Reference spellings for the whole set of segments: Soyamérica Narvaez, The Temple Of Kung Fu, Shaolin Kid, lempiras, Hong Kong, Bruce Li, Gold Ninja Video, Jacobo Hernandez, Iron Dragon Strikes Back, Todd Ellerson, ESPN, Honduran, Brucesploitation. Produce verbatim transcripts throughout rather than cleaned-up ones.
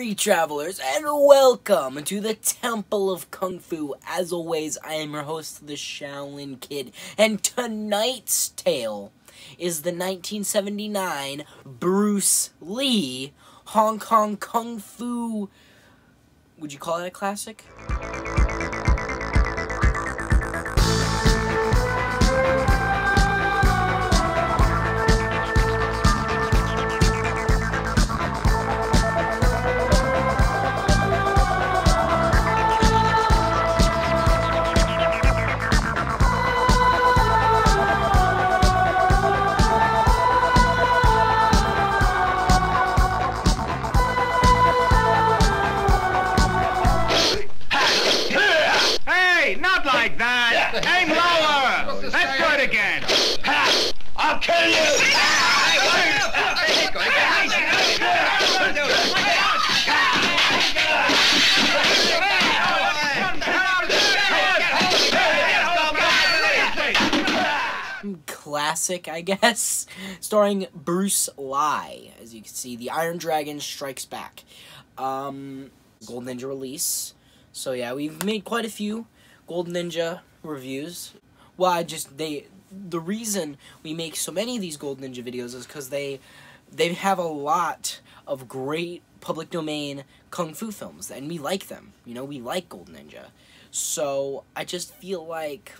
Howdy, travelers, and welcome to the Temple of Kung Fu. As always, I am your host, the Shaolin Kid, and tonight's tale is the nineteen seventy-nine Bruce Li Hong Kong Kung Fu... would you call it a classic? Classic, I guess, starring Bruce Li. As you can see, the Iron Dragon Strikes Back. Um, Gold Ninja release. So yeah, we've made quite a few Gold Ninja reviews. Well, I just they. The reason we make so many of these Gold Ninja videos is because they they have a lot of great public domain kung fu films, and we like them. You know, we like Gold Ninja. So I just feel like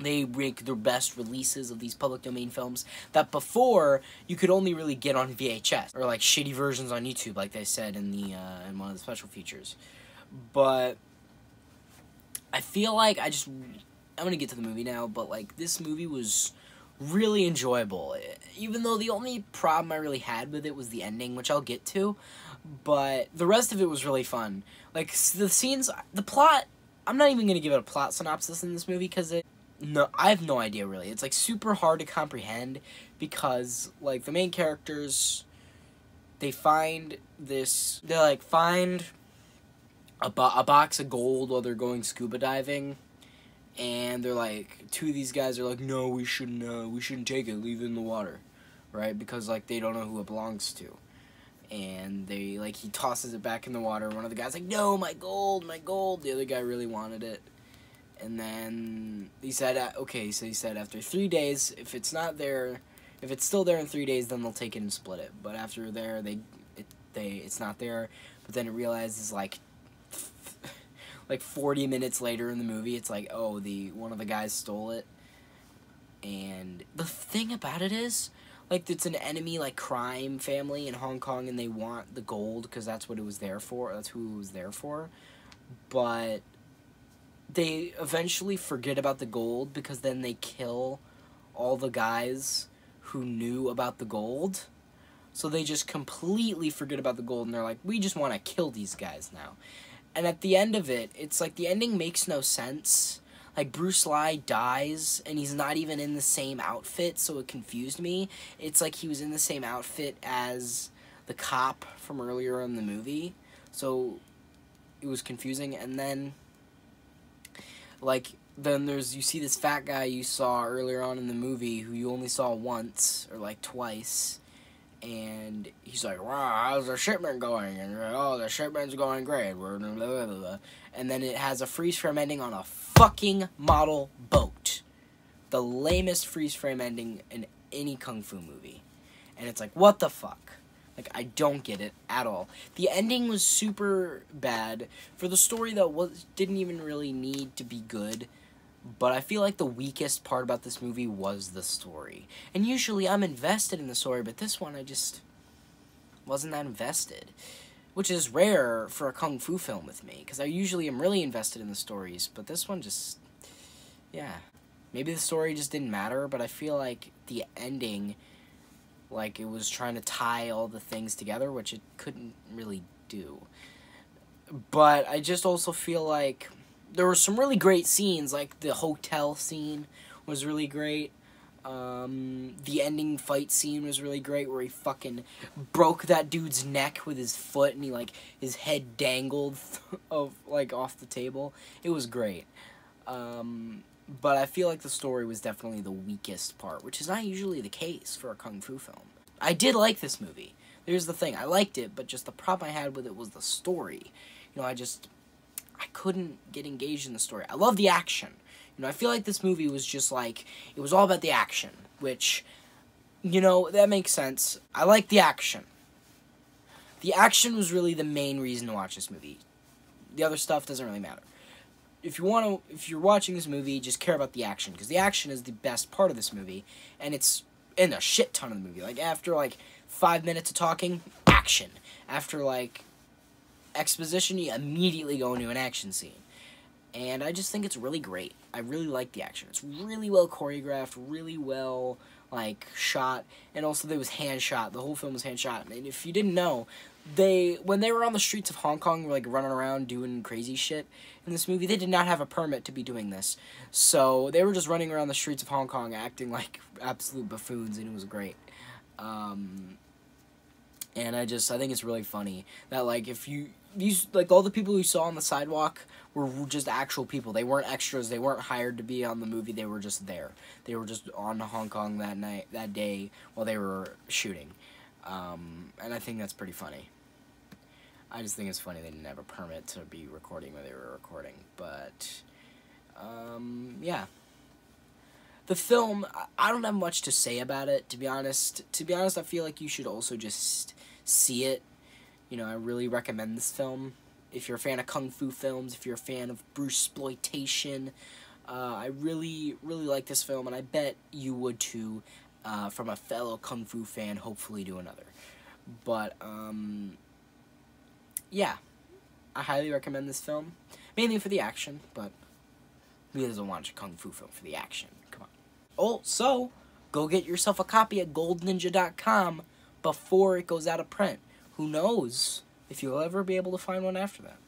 they make the best releases of these public domain films that before you could only really get on V H S or like shitty versions on YouTube, like they said in the uh, in one of the special features. But I feel like I just. I'm gonna get to the movie now, but like this movie was really enjoyable, even though the only problem I really had with it was the ending, which I'll get to, but the rest of it was really fun. Like the scenes, the plot, I'm not even gonna give it a plot synopsis in this movie because it no I have no idea really. It's like super hard to comprehend because like the main characters, they find this they like find a, bo a box of gold while they're going scuba diving. And they're like, two of these guys are like, no, we shouldn't, uh, we shouldn't take it, leave it in the water, right? Because, like, they don't know who it belongs to. And they, like, he tosses it back in the water. One of the guys like, no, my gold, my gold. The other guy really wanted it. And then he said, uh, okay, so he said after three days, if it's not there, if it's still there in three days, then they'll take it and split it. But after there, they, it, they, it's not there. But then it realizes, like, like forty minutes later in the movie, it's like, oh, the one of the guys stole it. And the thing about it is, like, it's an enemy, like, crime family in Hong Kong, and they want the gold because that's what it was there for. That's who it was there for. But they eventually forget about the gold because then they kill all the guys who knew about the gold. So they just completely forget about the gold, and they're like, we just want to kill these guys now. And at the end of it, it's like the ending makes no sense. Like, Bruce Li dies, and he's not even in the same outfit, so it confused me. It's like he was in the same outfit as the cop from earlier in the movie. So, it was confusing. And then, like, then there's, you see this fat guy you saw earlier on in the movie who you only saw once, or like twice. And he's like, wow, how's the shipment going? And you're like, oh, the shipment's going great. Blah, blah, blah, blah. And then it has a freeze frame ending on a fucking model boat. The lamest freeze frame ending in any kung fu movie. And it's like, what the fuck? Like, I don't get it at all. The ending was super bad. For the story, though, was, didn't even really need to be good. But I feel like the weakest part about this movie was the story. And usually I'm invested in the story, but this one I just wasn't that invested. Which is rare for a kung fu film with me, because I usually am really invested in the stories, but this one just, yeah. Maybe the story just didn't matter, but I feel like the ending, like it was trying to tie all the things together, which it couldn't really do. But I just also feel like there were some really great scenes, like the hotel scene was really great. Um, the ending fight scene was really great, where he fucking broke that dude's neck with his foot, and he like his head dangled of like off the table. It was great, um, but I feel like the story was definitely the weakest part, which is not usually the case for a kung fu film. I did like this movie. Here's the thing, I liked it, but just the problem I had with it was the story. You know, I just, I couldn't get engaged in the story. I love the action. You know, I feel like this movie was just like, it was all about the action, which, you know, that makes sense. I like the action. The action was really the main reason to watch this movie. The other stuff doesn't really matter. If you want to, if you're watching this movie, just care about the action, because the action is the best part of this movie, and it's in a shit ton of the movie. Like, after, like, five minutes of talking, action. After, like, exposition, you immediately go into an action scene. And I just think it's really great. I really like the action. It's really well choreographed, really well, like, shot, and also there was hand shot. The whole film was hand shot, and if you didn't know, they, when they were on the streets of Hong Kong, like, running around doing crazy shit in this movie, they did not have a permit to be doing this. So they were just running around the streets of Hong Kong acting like absolute buffoons, and it was great. Um, and I just, I think it's really funny that, like, if you, these, like, all the people you saw on the sidewalk were just actual people. They weren't extras. They weren't hired to be on the movie. They were just there. They were just on Hong Kong that night, that day, while they were shooting. Um, and I think that's pretty funny. I just think it's funny they didn't have a permit to be recording when they were recording, but, um, yeah. The film, I don't have much to say about it, to be honest. To be honest, I feel like you should also just see it. You know, I really recommend this film. If you're a fan of Kung Fu films, if you're a fan of Brucesploitation, uh, I really, really like this film, and I bet you would too, uh, from a fellow Kung Fu fan, hopefully to another. But, um... yeah, I highly recommend this film, mainly for the action, but who doesn't watch a Kung Fu film for the action? Come on. Also, go get yourself a copy at gold ninja dot com before it goes out of print. Who knows if you'll ever be able to find one after that.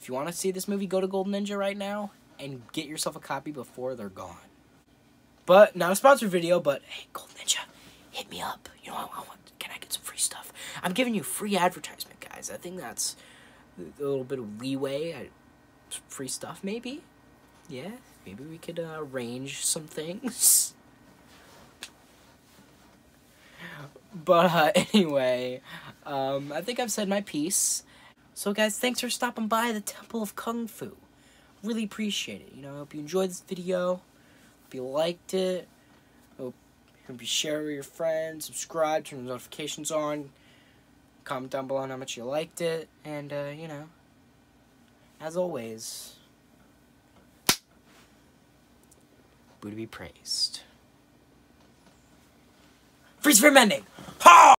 If you want to see this movie, go to Gold Ninja right now and get yourself a copy before they're gone. But, not a sponsored video, but hey, Gold Ninja, hit me up. You know, I want, can I get some free stuff? I'm giving you free advertisement. I think that's a little bit of leeway. I, free stuff, maybe? Yeah, maybe we could uh, arrange some things. But uh, anyway, um, I think I've said my piece. So guys, thanks for stopping by the Temple of Kung Fu. Really appreciate it. You know, I hope you enjoyed this video. Hope you liked it. Hope, hope you share it with your friends. Subscribe, turn the notifications on. Comment down below on how much you liked it, and, uh, you know, as always, Buddha be praised. Freeze frame ending! Ha!